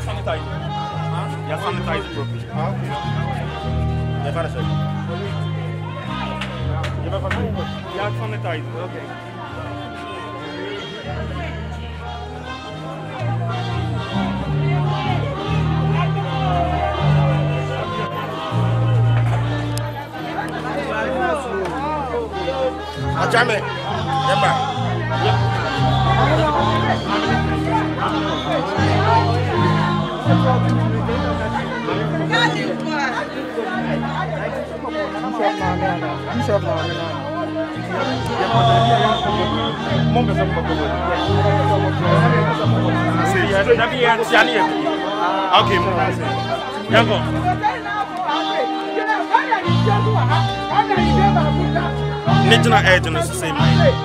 are sanitized. Huh? They are sanitized properly. Okay. Never check. They are sanitized. Okay. Ajame, okay, National Air Journal is the same way.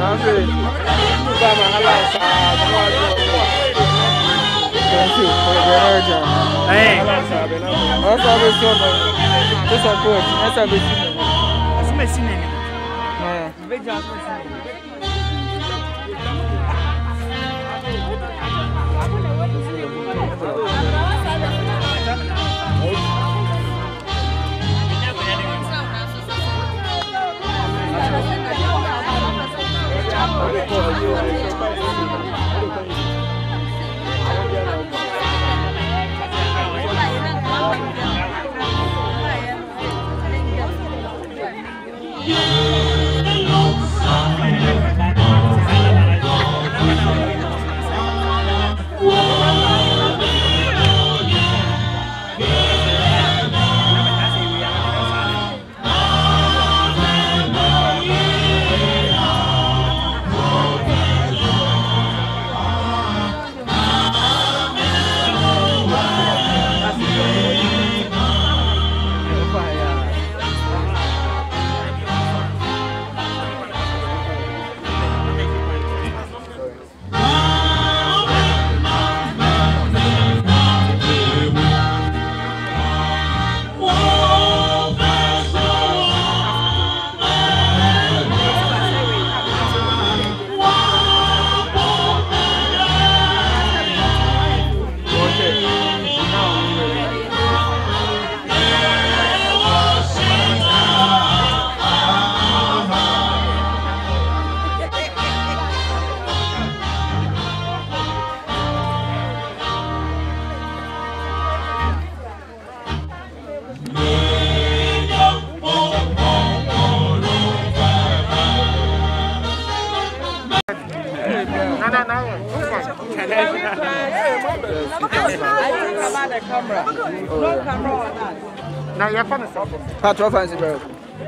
I'm camera. No camera or that. Now you're from the south. Patrol fancy, bro.